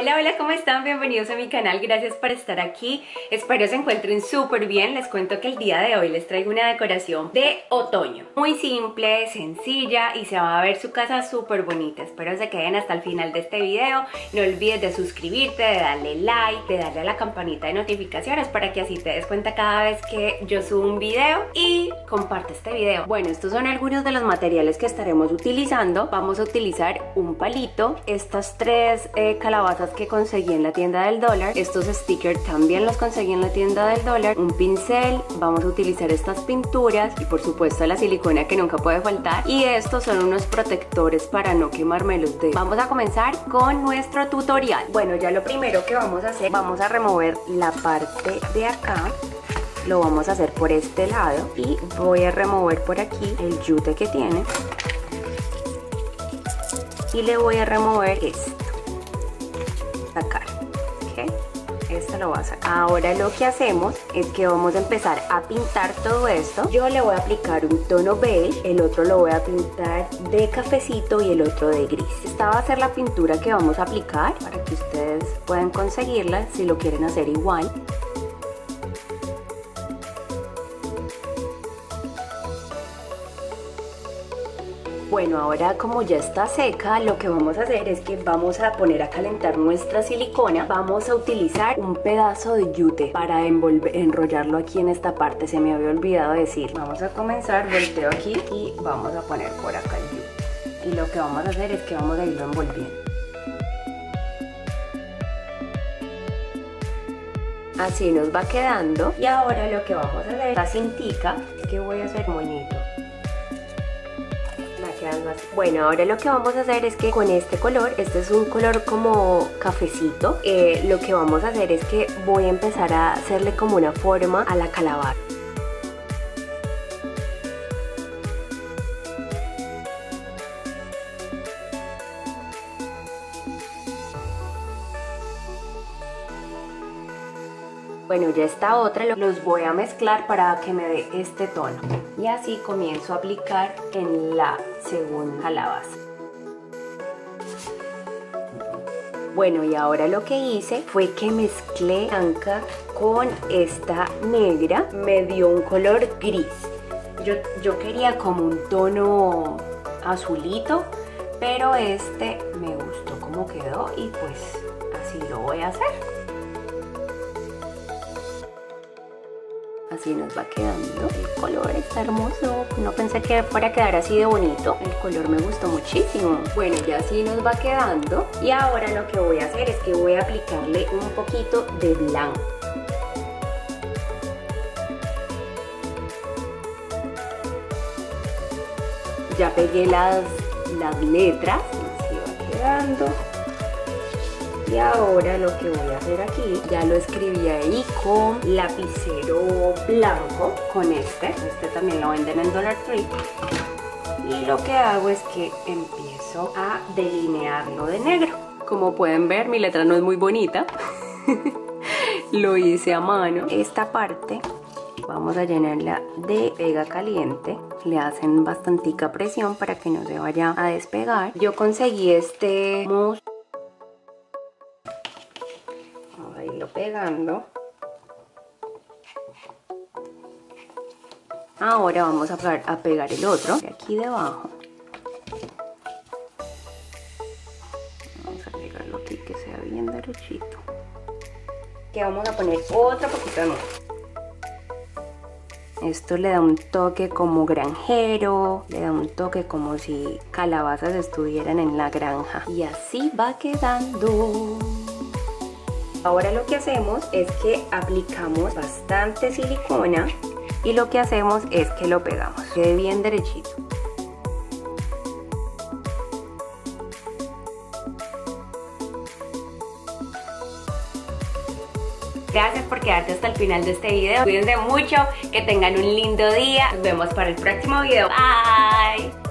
Hola, hola, ¿cómo están? Bienvenidos a mi canal, gracias por estar aquí. Espero se encuentren súper bien. Les cuento que el día de hoy les traigo una decoración de otoño. Muy simple, sencilla y se va a ver su casa súper bonita. Espero se queden hasta el final de este video. No olvides de suscribirte, de darle like, de darle a la campanita de notificaciones para que así te des cuenta cada vez que yo subo un video y comparte este video. Bueno, estos son algunos de los materiales que estaremos utilizando. Vamos a utilizar un palito, estas tres calabazas que conseguí en la tienda del dólar, estos stickers también los conseguí en la tienda del dólar, un pincel, vamos a utilizar estas pinturas y por supuesto la silicona que nunca puede faltar, y estos son unos protectores para no quemarme los dedos. Vamos a comenzar con nuestro tutorial. Bueno, ya lo primero que vamos a hacer, vamos a remover la parte de acá. Lo vamos a hacer por este lado y voy a remover por aquí el yute que tiene y le voy a remover este. Sacar, ¿ok? Esto lo voy a sacar. Ahora lo que hacemos es que vamos a empezar a pintar todo esto. Yo le voy a aplicar un tono beige, el otro lo voy a pintar de cafecito y el otro de gris. Esta va a ser la pintura que vamos a aplicar para que ustedes puedan conseguirla si lo quieren hacer igual. Bueno, ahora como ya está seca, lo que vamos a hacer es que vamos a poner a calentar nuestra silicona. Vamos a utilizar un pedazo de yute para enrollarlo aquí en esta parte, se me había olvidado decir. Vamos a comenzar, volteo aquí y vamos a poner por acá el yute. Y lo que vamos a hacer es que vamos a irlo envolviendo. Así nos va quedando. Y ahora lo que vamos a hacer, la cintica, es que voy a hacer moñito. Bueno, ahora lo que vamos a hacer es que con este color, este es un color como cafecito, lo que vamos a hacer es que voy a empezar a hacerle como una forma a la calabaza. Bueno, ya esta otra los voy a mezclar para que me dé este tono. Y así comienzo a aplicar en la segunda calabaza. Bueno, y ahora lo que hice fue que mezclé blanca con esta negra. Me dio un color gris. Yo quería como un tono azulito, pero este me gustó como quedó y pues así lo voy a hacer. Así nos va quedando. El color está hermoso. No pensé que fuera a quedar así de bonito. El color me gustó muchísimo. Bueno, ya así nos va quedando. Y ahora lo que voy a hacer es que voy a aplicarle un poquito de blanco. Ya pegué las letras. Así va quedando. Y ahora lo que voy a hacer aquí, ya lo escribí ahí con lapicero blanco, con este también lo venden en Dollartree. Y lo que hago es que empiezo a delinearlo de negro. Como pueden ver, mi letra no es muy bonita, lo hice a mano. Esta parte vamos a llenarla de pega caliente. Le hacen bastantica presión para que no se vaya a despegar. Yo conseguí este mousse. Vamos a irlo pegando. Ahora vamos a pegar el otro de aquí debajo. Vamos a pegarlo aquí que sea bien derechito. Que vamos a poner otro poquito de nuevo. Esto le da un toque como granjero, le da un toque como si calabazas estuvieran en la granja. Y así va quedando. Ahora lo que hacemos es que aplicamos bastante silicona y lo que hacemos es que lo pegamos, quede bien derechito. Gracias por quedarte hasta el final de este video. Cuídense mucho, que tengan un lindo día. Nos vemos para el próximo video. Bye.